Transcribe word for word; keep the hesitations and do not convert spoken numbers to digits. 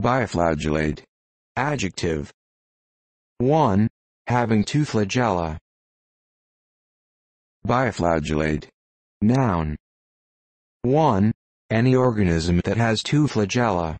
Biflagellate. Adjective. one. Having two flagella. Biflagellate. Noun. one. Any organism that has two flagella.